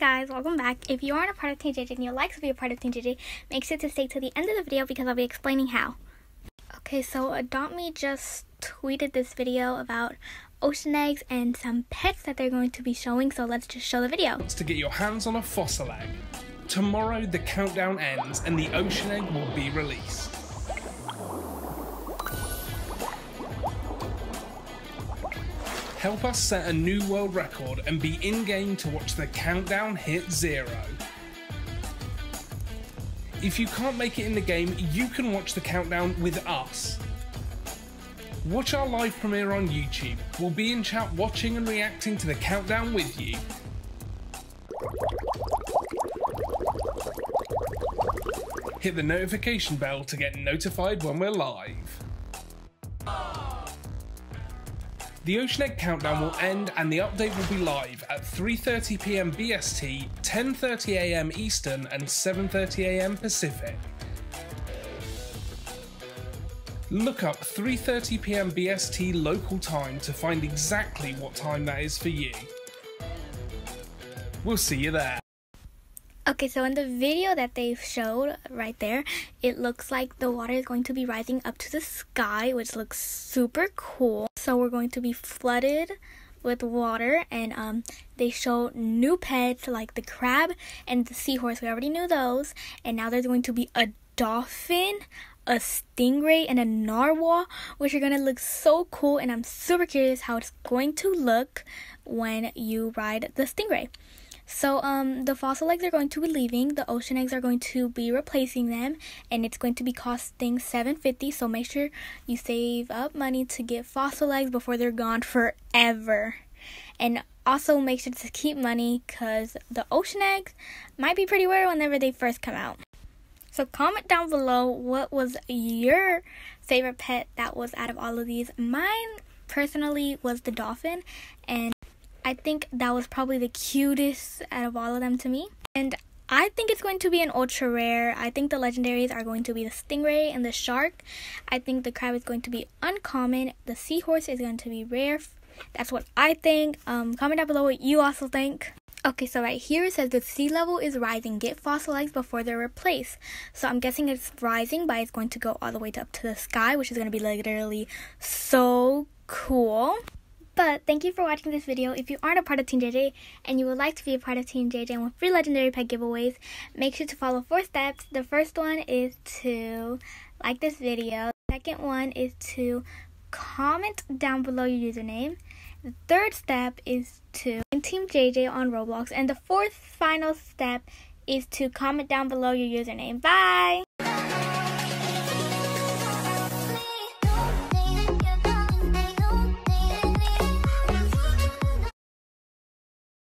Hey guys, welcome back. If you aren't a part of Team Jae Jae and you'd like to be a part of Team Jae Jae, make sure to stay till the end of the video because I'll be explaining how. Okay, so Adopt Me just tweeted this video about ocean eggs and some pets that they're going to be showing, so let's just show the video. To get your hands on a fossil egg. Tomorrow the countdown ends and the ocean egg will be released. Help us set a new world record and be in-game to watch the countdown hit 0. If you can't make it in the game, you can watch the countdown with us. Watch our live premiere on YouTube. We'll be in chat watching and reacting to the countdown with you. Hit the notification bell to get notified when we're live. The ocean egg countdown will end and the update will be live at 3:30 p.m. BST, 10:30 a.m. Eastern and 7:30 a.m. Pacific. Look up 3:30 p.m. BST local time to find exactly what time that is for you. We'll see you there. Okay, so in the video that they showed right there, it looks like the water is going to be rising up to the sky, which looks super cool. So we're going to be flooded with water, and they show new pets like the crab and the seahorse. We already knew those, and now there's going to be a dolphin, a stingray, and a narwhal, which are going to look so cool, and I'm super curious how it's going to look when you ride the stingray. So the fossil eggs are going to be leaving, the ocean eggs are going to be replacing them, and it's going to be costing $7.50, so make sure you save up money to get fossil eggs before they're gone forever. And also make sure to keep money because the ocean eggs might be pretty rare whenever they first come out. So comment down below what was your favorite pet that was out of all of these. Mine personally was the dolphin, and I think that was probably the cutest out of all of them to me. And I think it's going to be an ultra rare. I think the legendaries are going to be the stingray and the shark. I think the crab is going to be uncommon. The seahorse is going to be rare. That's what I think. Comment down below what you also think. Okay, so right here it says the sea level is rising. Get fossil eggs before they're replaced. So I'm guessing it's rising, but it's going to go all the way up to the sky, which is going to be literally so cool. But thank you for watching this video. If you aren't a part of Team Jae Jae and you would like to be a part of Team Jae Jae with free legendary pet giveaways, make sure to follow 4 steps. The first one is to like this video. The second one is to comment down below your username. The third step is to join Team Jae Jae on Roblox. And the fourth final step is to comment down below your username. Bye!